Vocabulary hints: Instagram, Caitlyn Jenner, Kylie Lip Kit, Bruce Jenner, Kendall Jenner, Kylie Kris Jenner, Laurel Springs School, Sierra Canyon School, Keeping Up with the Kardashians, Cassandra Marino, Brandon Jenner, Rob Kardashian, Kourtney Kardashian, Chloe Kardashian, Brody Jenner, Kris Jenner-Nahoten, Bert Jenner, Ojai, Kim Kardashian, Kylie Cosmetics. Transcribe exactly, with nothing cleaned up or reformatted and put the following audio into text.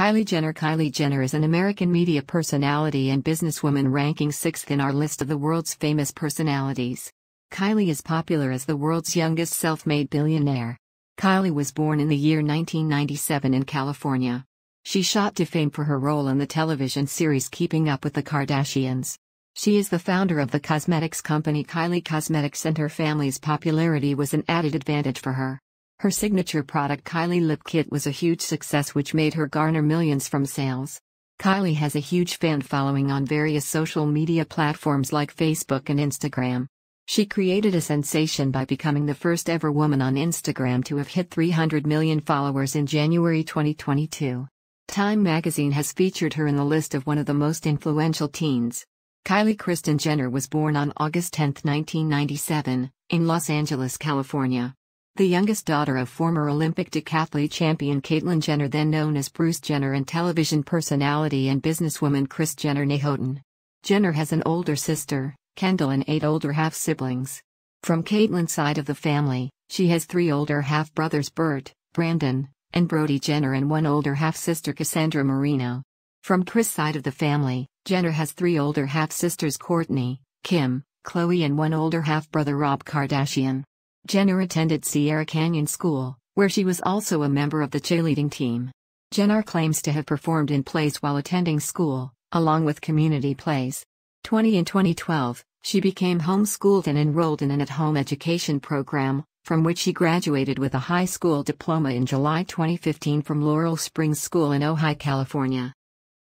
Kylie Jenner. Kylie Jenner is an American media personality and businesswoman ranking sixth in our list of the world's famous personalities. Kylie is popular as the world's youngest self-made billionaire. Kylie was born in the year nineteen ninety-seven in California. She shot to fame for her role in the television series Keeping Up with the Kardashians. She is the founder of the cosmetics company Kylie Cosmetics, and her family's popularity was an added advantage for her. Her signature product Kylie Lip Kit was a huge success, which made her garner millions from sales. Kylie has a huge fan following on various social media platforms like Facebook and Instagram. She created a sensation by becoming the first ever woman on Instagram to have hit three hundred million followers in January twenty twenty-two. Time magazine has featured her in the list of one of the most influential teens. Kylie Kris Jenner was born on August tenth, nineteen ninety-seven, in Los Angeles, California. The youngest daughter of former Olympic decathlete champion Caitlyn Jenner, then known as Bruce Jenner, and television personality and businesswoman Kris Jenner-Nahoten. Jenner has an older sister, Kendall, and eight older half-siblings. From Caitlyn's side of the family, she has three older half-brothers, Bert, Brandon, and Brody Jenner, and one older half-sister, Cassandra Marino. From Kris' side of the family, Jenner has three older half-sisters, Kourtney, Kim, Chloe, and one older half-brother, Rob Kardashian. Jenner attended Sierra Canyon School, where she was also a member of the cheerleading team. Jenner claims to have performed in plays while attending school, along with community plays. In twenty twelve, she became homeschooled and enrolled in an at-home education program, from which she graduated with a high school diploma in July twenty fifteen from Laurel Springs School in Ojai, California.